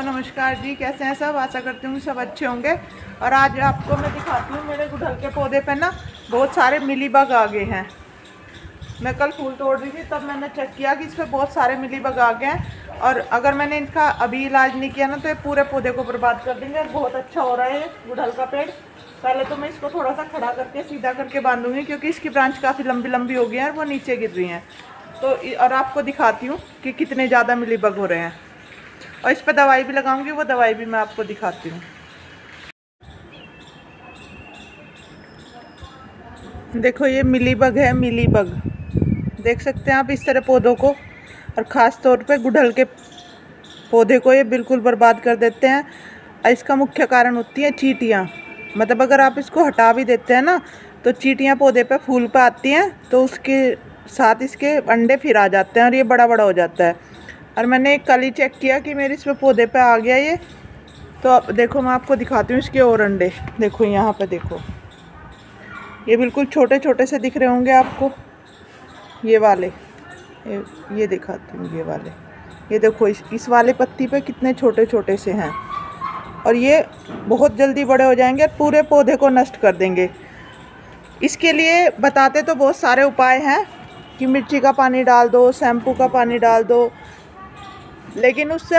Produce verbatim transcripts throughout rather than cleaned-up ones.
Hello नमस्कार जी, कैसे हैं सब। आशा करती हूँ सब अच्छे होंगे। और आज आपको मैं दिखाती हूँ मेरे गुड़हल के पौधे पे ना बहुत सारे मिलीबग आ गए हैं। मैं कल फूल तोड़ रही थी तब मैंने चेक किया कि इस पर बहुत सारे मिलीबग आ गए हैं और अगर मैंने इनका अभी इलाज नहीं किया ना तो ये पूरे पौधे को बर्बाद कर देंगे। बहुत अच्छा हो रहा है गुड़हल का पेड़। पहले तो मैं इसको थोड़ा सा खड़ा करके सीधा करके बांधूंगी क्योंकि इसकी ब्रांच काफ़ी लंबी लंबी हो गई है और वो नीचे गिर रही हैं। तो और आपको दिखाती हूँ कि कितने ज़्यादा मिलीबग हो रहे हैं और इस पर दवाई भी लगाऊंगी, वो दवाई भी मैं आपको दिखाती हूँ। देखो ये मिलीबग है, मिलीबग देख सकते हैं आप। इस तरह पौधों को और ख़ास तौर पे गुड़हल के पौधे को ये बिल्कुल बर्बाद कर देते हैं। और इसका मुख्य कारण होती है चींटियाँ। मतलब अगर आप इसको हटा भी देते हैं ना तो चींटियाँ पौधे पे फूल पे आती हैं तो उसके साथ इसके अंडे फिर आ जाते हैं और ये बड़ा बड़ा हो जाता है। और मैंने कल ही चेक किया कि मेरे इसमें पौधे पे आ गया ये। तो अब देखो मैं आपको दिखाती हूँ इसके और अंडे। देखो यहाँ पे देखो, ये बिल्कुल छोटे छोटे से दिख रहे होंगे आपको। ये वाले ये, ये दिखाती हूँ, ये वाले ये देखो इस इस वाले पत्ती पे कितने छोटे छोटे से हैं। और ये बहुत जल्दी बड़े हो जाएंगे और पूरे पौधे को नष्ट कर देंगे। इसके लिए बताते तो बहुत सारे उपाय हैं कि मिर्ची का पानी डाल दो, शैम्पू का पानी डाल दो, लेकिन उससे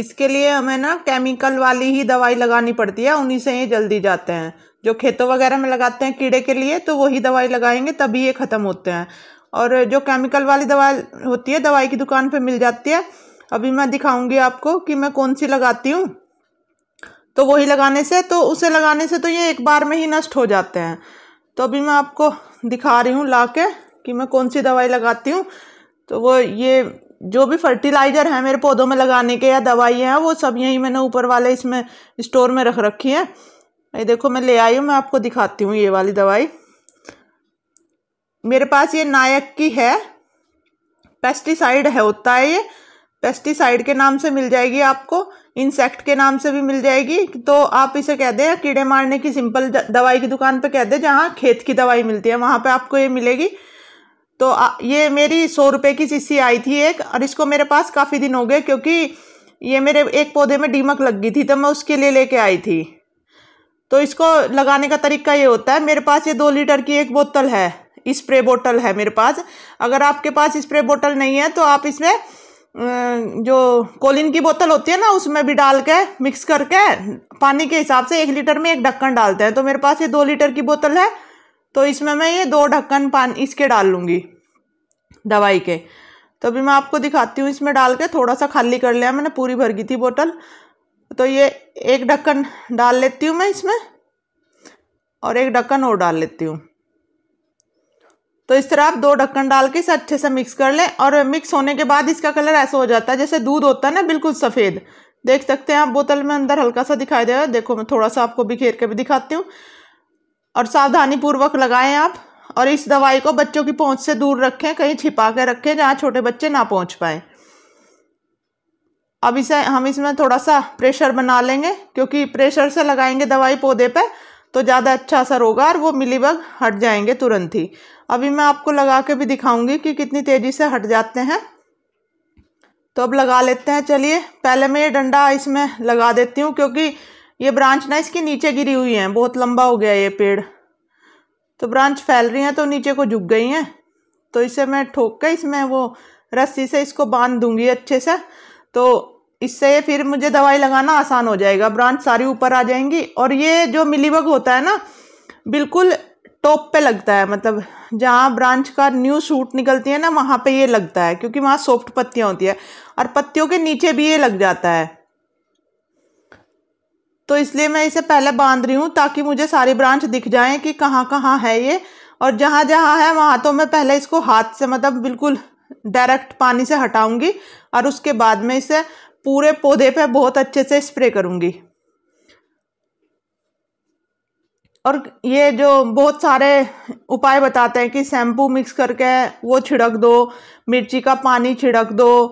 इसके लिए हमें ना केमिकल वाली ही दवाई लगानी पड़ती है। उन्हीं से ये जल्दी जाते हैं। जो खेतों वगैरह में लगाते हैं कीड़े के लिए तो वही दवाई लगाएंगे तभी ये ख़त्म होते हैं। और जो केमिकल वाली दवाई होती है दवाई की दुकान पे मिल जाती है। अभी मैं दिखाऊंगी आपको कि मैं कौन सी लगाती हूँ। तो वही लगाने से तो उसे लगाने से तो ये एक बार में ही नष्ट हो जाते हैं। तो अभी मैं आपको दिखा रही हूँ ला के कि मैं कौन सी दवाई लगाती हूँ। तो वो ये जो भी फर्टिलाइज़र हैं मेरे पौधों में लगाने के या दवाइयाँ हैं वो सब यही मैंने ऊपर वाले इसमें स्टोर में रख रखी हैं। ये देखो मैं ले आई हूँ, मैं आपको दिखाती हूँ। ये वाली दवाई मेरे पास ये नायक की है, पेस्टिसाइड है होता है ये। पेस्टिसाइड के नाम से मिल जाएगी आपको, इंसेक्ट के नाम से भी मिल जाएगी। तो आप इसे कह दें कीड़े मारने की सिंपल दवाई की दुकान पर कह दें जहाँ खेत की दवाई मिलती है वहाँ पर आपको ये मिलेगी। तो ये मेरी सौ रुपये की शीशी आई थी एक और इसको मेरे पास काफ़ी दिन हो गए क्योंकि ये मेरे एक पौधे में दीमक लग गई थी तो मैं उसके लिए लेके आई थी। तो इसको लगाने का तरीका ये होता है, मेरे पास ये दो लीटर की एक बोतल है, स्प्रे बोतल है मेरे पास। अगर आपके पास स्प्रे बोतल नहीं है तो आप इसमें जो कोलिन की बोतल होती है ना उसमें भी डाल के मिक्स करके पानी के हिसाब से एक लीटर में एक ढक्कन डालते हैं। तो मेरे पास ये दो लीटर की बोतल है तो इसमें मैं ये दो ढक्कन पानी इसके डाल लूँगी दवाई के। तो अभी मैं आपको दिखाती हूँ इसमें डाल के। थोड़ा सा खाली कर लिया मैंने, पूरी भर गई थी बोतल। तो ये एक ढक्कन डाल लेती हूँ मैं इसमें और एक ढक्कन और डाल लेती हूँ। तो इस तरह आप दो ढक्कन डाल के इसे अच्छे से मिक्स कर लें। और मिक्स होने के बाद इसका कलर ऐसा हो जाता है जैसे दूध होता है ना, बिल्कुल सफ़ेद। देख सकते हैं आप बोतल में अंदर हल्का सा दिखाई दे रहा है। देखो मैं थोड़ा सा आपको बिखेर के भी दिखाती हूँ। और सावधानी पूर्वक लगाएं आप। और इस दवाई को बच्चों की पहुंच से दूर रखें, कहीं छिपा के रखें जहां छोटे बच्चे ना पहुंच पाएं। अब इसे हम इसमें थोड़ा सा प्रेशर बना लेंगे क्योंकि प्रेशर से लगाएंगे दवाई पौधे पे तो ज़्यादा अच्छा असर होगा और वो मिलीबग हट जाएंगे तुरंत ही। अभी मैं आपको लगा के भी दिखाऊंगी कि कितनी तेज़ी से हट जाते हैं। तो अब लगा लेते हैं। चलिए पहले मैं ये डंडा इसमें लगा देती हूँ क्योंकि ये ब्रांच ना इसकी नीचे गिरी हुई है, बहुत लंबा हो गया ये पेड़। तो ब्रांच फैल रही हैं तो नीचे को झुक गई हैं। तो इसे मैं ठोक के इसमें वो रस्सी से इसको बांध दूंगी अच्छे से। तो इससे फिर मुझे दवाई लगाना आसान हो जाएगा, ब्रांच सारी ऊपर आ जाएंगी। और ये जो मिलीबग होता है ना बिल्कुल टॉप पे लगता है, मतलब जहाँ ब्रांच का न्यू शूट निकलती है ना वहाँ पर ये लगता है क्योंकि वहाँ सॉफ्ट पत्तियाँ होती है। और पत्तियों के नीचे भी ये लग जाता है। तो इसलिए मैं इसे पहले बांध रही हूँ ताकि मुझे सारी ब्रांच दिख जाए कि कहाँ कहाँ है ये। और जहाँ जहाँ है वहाँ तो मैं पहले इसको हाथ से मतलब बिल्कुल डायरेक्ट पानी से हटाऊंगी और उसके बाद में इसे पूरे पौधे पे बहुत अच्छे से स्प्रे करूँगी। और ये जो बहुत सारे उपाय बताते हैं कि शैम्पू मिक्स करके वो छिड़क दो, मिर्ची का पानी छिड़क दो,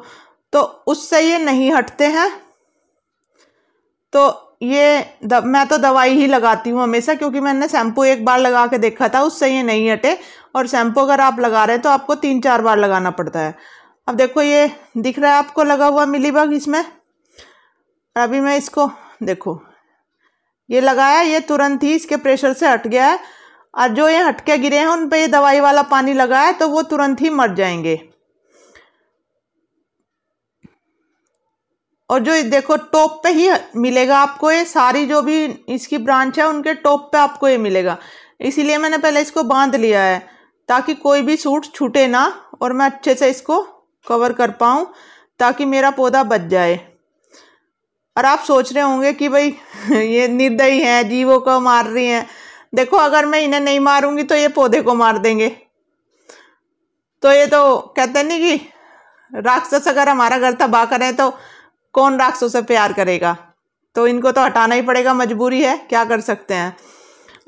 तो उससे ये नहीं हटते हैं। तो ये द, मैं तो दवाई ही लगाती हूँ हमेशा क्योंकि मैंने शैम्पू एक बार लगा के देखा था, उससे ये नहीं हटे। और शैम्पू अगर आप लगा रहे हैं तो आपको तीन चार बार लगाना पड़ता है। अब देखो ये दिख रहा है आपको लगा हुआ मिलीबग इसमें। और अभी मैं इसको देखो ये लगाया, ये तुरंत ही इसके प्रेशर से हट गया है। और जो ये हटके गिरे हैं उन पे ये दवाई वाला पानी लगाया है तो वो तुरंत ही मर जाएंगे। और जो देखो टॉप पे ही मिलेगा आपको, ये सारी जो भी इसकी ब्रांच है उनके टॉप पे आपको ये मिलेगा। इसीलिए मैंने पहले इसको बांध लिया है ताकि कोई भी सूट छूटे ना और मैं अच्छे से इसको कवर कर पाऊँ ताकि मेरा पौधा बच जाए। और आप सोच रहे होंगे कि भाई ये निर्दयी हैं, जीवों को मार रही हैं। देखो अगर मैं इन्हें नहीं मारूंगी तो ये पौधे को मार देंगे। तो ये तो कहते नहीं कि राक्षस अगर हमारा घर तबाह करें तो कौन राक्षसों से प्यार करेगा। तो इनको तो हटाना ही पड़ेगा, मजबूरी है, क्या कर सकते हैं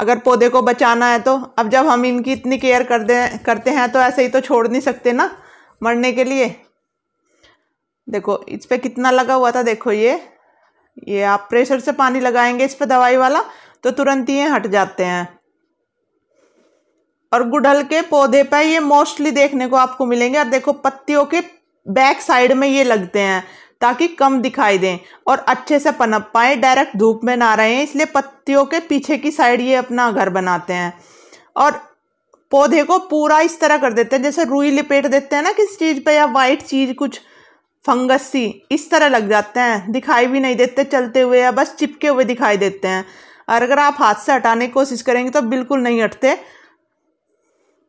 अगर पौधे को बचाना है तो। अब जब हम इनकी इतनी केयर कर दें करते हैं तो ऐसे ही तो छोड़ नहीं सकते ना मरने के लिए। देखो इस पर कितना लगा हुआ था, देखो ये ये आप प्रेशर से पानी लगाएंगे इस पर दवाई वाला तो तुरंत ही ये हट जाते हैं। और गुड़हल के पौधे पर ये मोस्टली देखने को आपको मिलेंगे। और देखो पत्तियों के बैक साइड में ये लगते हैं ताकि कम दिखाई दें और अच्छे से पनप पाए, डायरेक्ट धूप में ना रहें, इसलिए पत्तियों के पीछे की साइड ये अपना घर बनाते हैं। और पौधे को पूरा इस तरह कर देते हैं जैसे रुई लिपेट देते हैं ना किसी चीज़ पे, या वाइट चीज़ कुछ फंगस सी, इस तरह लग जाते हैं, दिखाई भी नहीं देते चलते हुए या बस चिपके हुए दिखाई देते हैं। और अगर आप हाथ से हटाने की कोशिश करेंगे तो बिल्कुल नहीं हटते।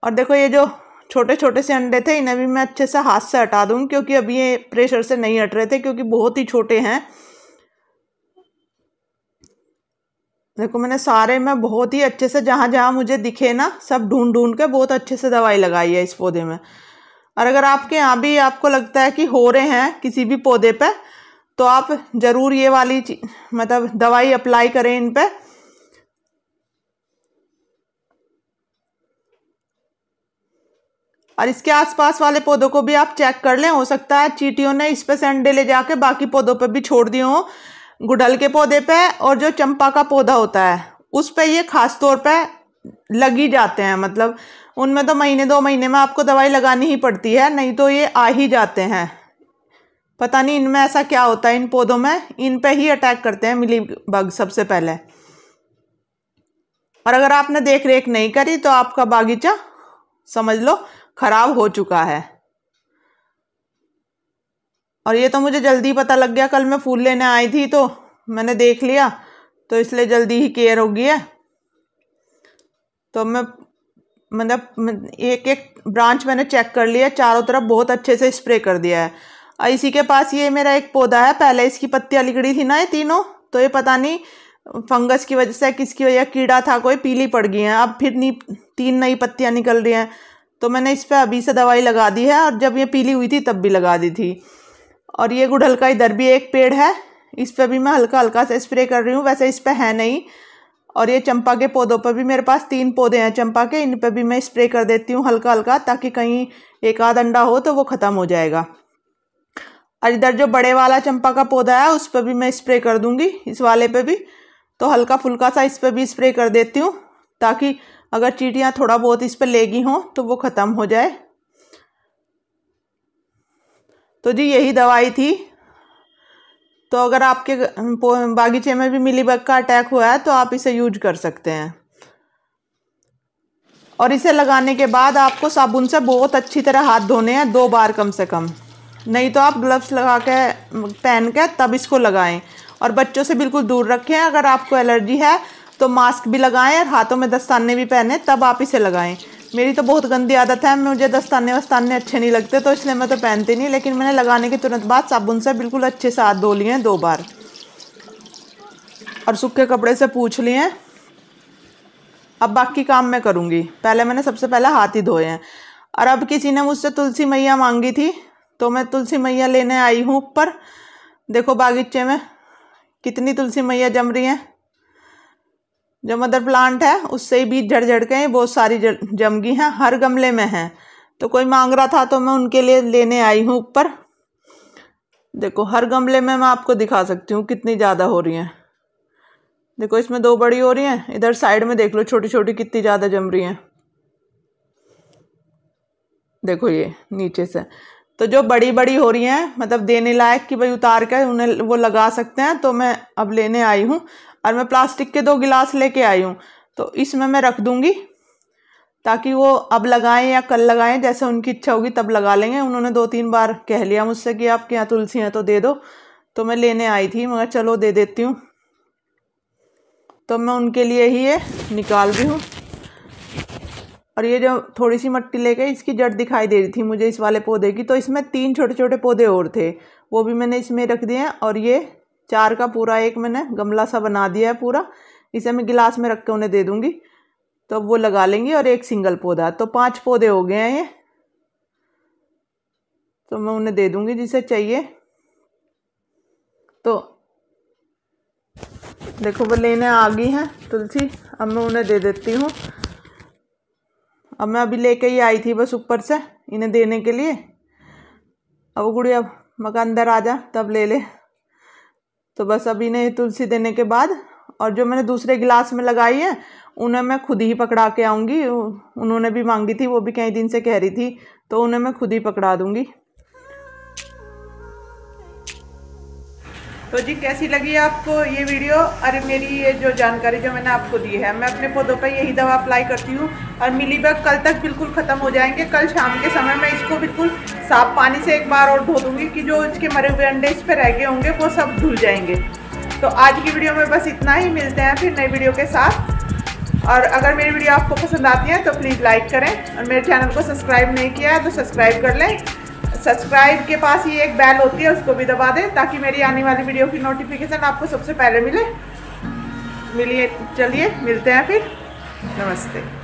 और देखो ये जो छोटे छोटे से अंडे थे इन्हें भी मैं अच्छे से हाथ से हटा दूँ क्योंकि अभी ये प्रेशर से नहीं हट रहे थे क्योंकि बहुत ही छोटे हैं। देखो मैंने सारे में बहुत ही अच्छे से जहाँ जहाँ मुझे दिखे ना सब ढूंढ ढूंढ के बहुत अच्छे से दवाई लगाई है इस पौधे में। और अगर आपके यहाँ भी आपको लगता है कि हो रहे हैं किसी भी पौधे पे तो आप ज़रूर ये वाली मतलब दवाई अप्लाई करें इन पर। और इसके आसपास वाले पौधों को भी आप चेक कर लें, हो सकता है चींटियों ने इस पे से अंडे ले जाके बाकी पौधों पे भी छोड़ दिए हों। गुड़हल के पौधे पे और जो चंपा का पौधा होता है उस पे ये खास तौर पे लग ही जाते हैं, मतलब उनमें तो महीने दो महीने में आपको दवाई लगानी ही पड़ती है, नहीं तो ये आ ही जाते हैं। पता नहीं इनमें ऐसा क्या होता है, इन पौधों में इन पर ही अटैक करते हैं मिलीबग सबसे पहले। और अगर आपने देख रेख नहीं करी तो आपका बागीचा समझ लो खराब हो चुका है। और ये तो मुझे जल्दी पता लग गया, कल मैं फूल लेने आई थी तो मैंने देख लिया तो इसलिए जल्दी ही केयर हो गई है। तो मैं मतलब एक एक ब्रांच मैंने चेक कर लिया, चारों तरफ बहुत अच्छे से स्प्रे कर दिया है। और इसी के पास ये मेरा एक पौधा है, पहले इसकी पत्तियाँ लिगड़ी थी ना ये तीनों, तो ये पता नहीं फंगस की वजह से किसकी वजह, कीड़ा था कोई, पीली पड़ गई हैं। अब फिर नी तीन नई पत्तियाँ निकल रही हैं तो मैंने इस पर अभी से दवाई लगा दी है और जब ये पीली हुई थी तब भी लगा दी थी। और ये गुड़हल का इधर भी एक पेड़ है, इस पर भी मैं हल्का हल्का से स्प्रे कर रही हूँ, वैसे इस पर है नहीं। और ये चंपा के पौधों पर भी मेरे पास तीन पौधे हैं चंपा के, इन पर भी मैं स्प्रे कर देती हूँ हल्का हल्का ताकि कहीं एक आध अंडा हो तो वो ख़त्म हो जाएगा। और इधर जो बड़े वाला चंपा का पौधा है उस पर भी मैं स्प्रे कर दूँगी, इस वाले पर भी, तो हल्का फुल्का सा इस पर भी स्प्रे कर देती हूँ ताकि अगर चींटियाँ थोड़ा बहुत इस पर लेगी हों तो वो ख़त्म हो जाए। तो जी यही दवाई थी। तो अगर आपके बागीचे में भी मिलीबग का अटैक हुआ है तो आप इसे यूज कर सकते हैं। और इसे लगाने के बाद आपको साबुन से बहुत अच्छी तरह हाथ धोने हैं, दो बार कम से कम, नहीं तो आप ग्लव्स लगा के पहन के तब इसको लगाएं। और बच्चों से बिल्कुल दूर रखें, अगर आपको एलर्जी है तो मास्क भी लगाएं और हाथों में दस्ताने भी पहने तब आप इसे लगाएं। मेरी तो बहुत गंदी आदत है, मुझे दस्ताने वस्ताने अच्छे नहीं लगते तो इसलिए मैं तो पहनती नहीं, लेकिन मैंने लगाने के तुरंत बाद साबुन से बिल्कुल अच्छे से हाथ धो लिए हैं दो बार और सूखे कपड़े से पूछ लिए हैं। अब बाकी काम मैं करूँगी, पहले मैंने सबसे पहले हाथ ही धोए हैं। और अब किसी ने मुझसे तुलसी मैया मांगी थी तो मैं तुलसी मैया लेने आई हूँ ऊपर। देखो बागीचे में कितनी तुलसी मैया जम रही हैं, जो मदर प्लांट है उससे ही बीज झड़ झड़ के बहुत सारी जम गई हैं, हर गमले में हैं। तो कोई मांग रहा था तो मैं उनके लिए लेने आई हूँ ऊपर। देखो हर गमले में मैं आपको दिखा सकती हूँ कितनी ज़्यादा हो रही हैं। देखो इसमें दो बड़ी हो रही हैं, इधर साइड में देख लो छोटी छोटी कितनी ज़्यादा जम रही हैं। देखो ये नीचे से तो जो बड़ी बड़ी हो रही हैं मतलब देने लायक कि भाई उतार कर उन्हें वो लगा सकते हैं, तो मैं अब लेने आई हूँ। और मैं प्लास्टिक के दो गिलास लेके आई हूँ, तो इसमें मैं रख दूँगी ताकि वो अब लगाएं या कल लगाएं, जैसे उनकी इच्छा होगी तब लगा लेंगे। उन्होंने दो तीन बार कह लिया मुझसे कि आपके यहाँ तुलसी हैं तो दे दो, तो मैं लेने आई थी मगर चलो दे देती हूँ। तो मैं उनके लिए ही ये निकाल रही हूँ। और ये जो थोड़ी सी मिट्टी लेके इसकी जड़ दिखाई दे रही थी मुझे इस वाले पौधे की, तो इसमें तीन छोटे छोटे पौधे और थे, वो भी मैंने इसमें रख दिए हैं। और ये चार का पूरा एक मैंने गमला सा बना दिया है पूरा, इसे मैं गिलास में रख के उन्हें दे दूँगी तो वो लगा लेंगी। और एक सिंगल पौधा, तो पांच पौधे हो गए हैं ये, तो मैं उन्हें दे दूँगी जिसे चाहिए। तो देखो वो लेने आ गई हैं तुलसी, अब मैं उन्हें दे देती हूँ। अब मैं अभी लेके ही आई थी बस ऊपर से इन्हें देने के लिए। अब गुड़िया मका अंदर आ जा तब ले ले। तो बस अभी इन्हें तुलसी देने के बाद, और जो मैंने दूसरे गिलास में लगाई है उन्हें मैं खुद ही पकड़ा के आऊँगी। उन्होंने भी मांगी थी, वो भी कई दिन से कह रही थी, तो उन्हें मैं खुद ही पकड़ा दूँगी। तो जी कैसी लगी आपको ये वीडियो और मेरी ये जो जानकारी जो मैंने आपको दी है। मैं अपने पौधों पर यही दवा अप्लाई करती हूँ और मिलीबग कल तक बिल्कुल ख़त्म हो जाएंगे। कल शाम के समय मैं इसको बिल्कुल साफ पानी से एक बार और धो दूँगी कि जो इसके मरे हुए अंडे इस पर रह गए होंगे वो सब धुल जाएंगे। तो आज की वीडियो में बस इतना ही, मिलते हैं फिर नई वीडियो के साथ। और अगर मेरी वीडियो आपको पसंद आती है तो प्लीज़ लाइक करें, और मेरे चैनल को सब्सक्राइब नहीं किया है तो सब्सक्राइब कर लें। सब्सक्राइब के पास ये एक बेल होती है, उसको भी दबा दें ताकि मेरी आने वाली वीडियो की नोटिफिकेशन आपको सबसे पहले मिले मिलिए। चलिए मिलते हैं फिर, नमस्ते।